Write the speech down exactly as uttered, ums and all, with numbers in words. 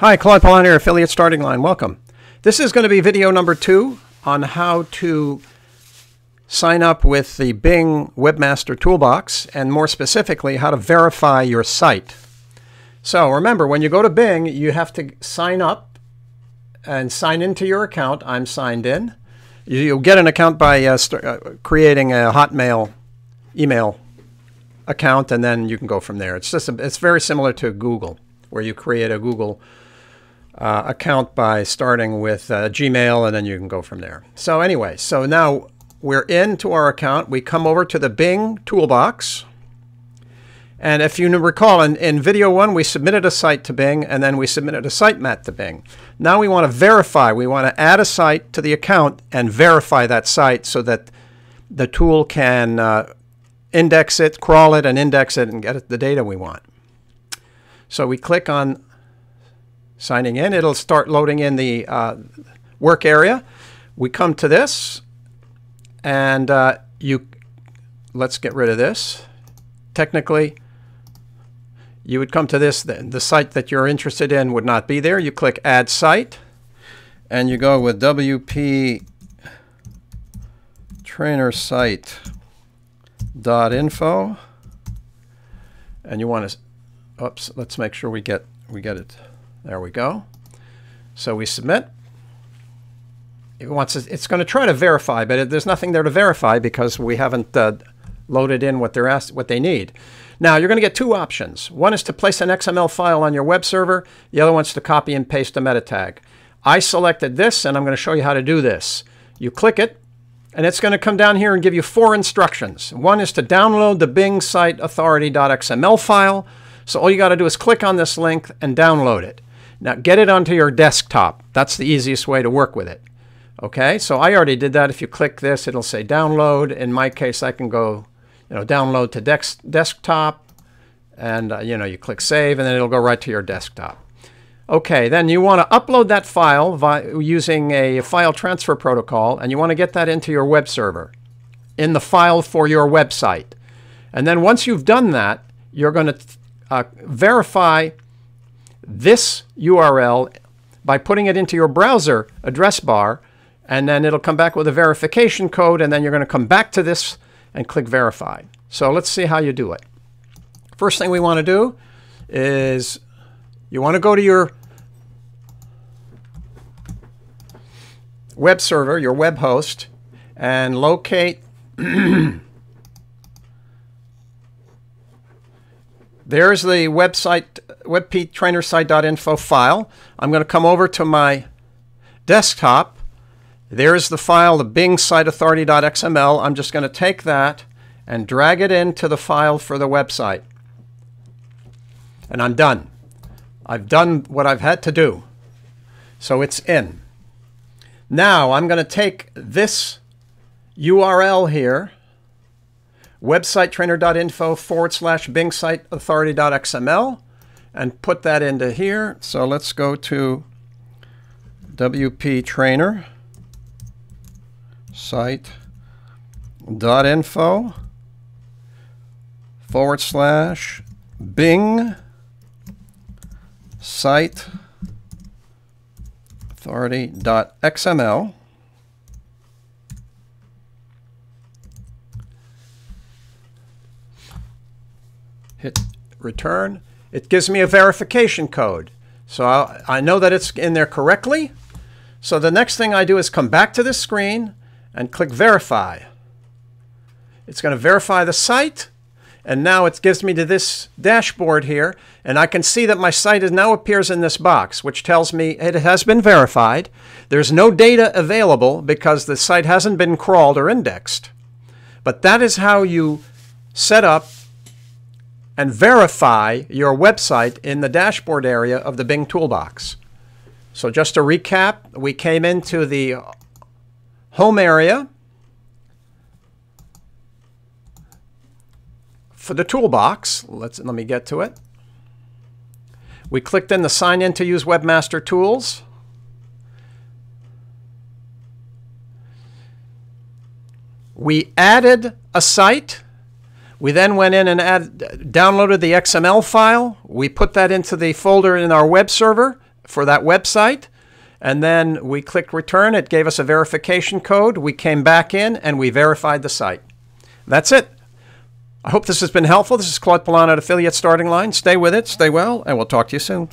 Hi, Claude Pelanne here, Affiliate Starting Line. Welcome. This is going to be video number two on how to sign up with the Bing Webmaster Toolbox, and more specifically, how to verify your site. So remember, when you go to Bing, you have to sign up and sign into your account. I'm signed in. You'll get an account by uh, uh, creating a Hotmail email account, and then you can go from there. It's just a, it's very similar to Google, where you create a Google Uh, account by starting with uh, Gmail, and then you can go from there. So anyway, so now we're into our account. We come over to the Bing toolbox. And if you recall, in, in video one, we submitted a site to Bing, and then we submitted a sitemap to Bing. Now we want to verify. We want to add a site to the account and verify that site so that the tool can uh, index it, crawl it, and index it, and get it the data we want. So we click on signing in. It'll start loading in the uh, work area. We come to this, and uh, you let's get rid of this. Technically, you would come to this. The, the site that you're interested in would not be there. You click Add Site, and you go with W P Trainer Site dot info, and you want to. Oops. Let's make sure we get we get it. There we go. So we submit. It wants to, it's going to try to verify, but it, there's nothing there to verify because we haven't uh, loaded in what they're asked, what they need. Now you're going to get two options. One is to place an X M L file on your web server. The other one's to copy and paste a meta tag. I selected this, and I'm going to show you how to do this. You click it, and it's going to come down here and give you four instructions. One is to download the bing site authority dot X M L file. So all you got to do is click on this link and download it. Now get it onto your desktop. That's the easiest way to work with it. Okay, so I already did that. If you click this, it'll say download. In my case, I can go, you know, download to dex desktop, and uh, you know, you click save, and then it'll go right to your desktop. Okay, then you want to upload that file via, using a file transfer protocol, and you want to get that into your web server in the file for your website. And then once you've done that, you're going to uh, verify this U R L by putting it into your browser address bar, and then it'll come back with a verification code, and then you're going to come back to this and click verify. So let's see how you do it. First thing we want to do is you want to go to your web server, your web host, and locate there's the website, W P Trainer Site dot info file. I'm going to come over to my desktop. There's the file, the bing site authority dot X M L. I'm just going to take that and drag it into the file for the website. And I'm done. I've done what I've had to do. So it's in. Now I'm going to take this U R L here, website trainer dot info forward slash bing site authority dot X M L, and put that into here. So let's go to W P Trainer Site dot info forward slash bing site authority dot X M L. Hit return. It gives me a verification code. So I'll, I know that it's in there correctly. So the next thing I do is come back to this screen and click verify. It's going to verify the site. And now it gives me to this dashboard here. And I can see that my site is now appears in this box, which tells me it has been verified. There's no data available because the site hasn't been crawled or indexed. But that is how you set up and verify your website in the dashboard area of the Bing Toolbox. So just to recap, we came into the home area for the toolbox. Let's, let me get to it. We clicked in the sign in to use Webmaster Tools. We added a site. We then went in and add, downloaded the X M L file. We put that into the folder in our web server for that website. And then we clicked return. It gave us a verification code. We came back in and we verified the site. That's it. I hope this has been helpful. This is Claude Pelanne at Affiliate Starting Line. Stay with it, stay well, and we'll talk to you soon.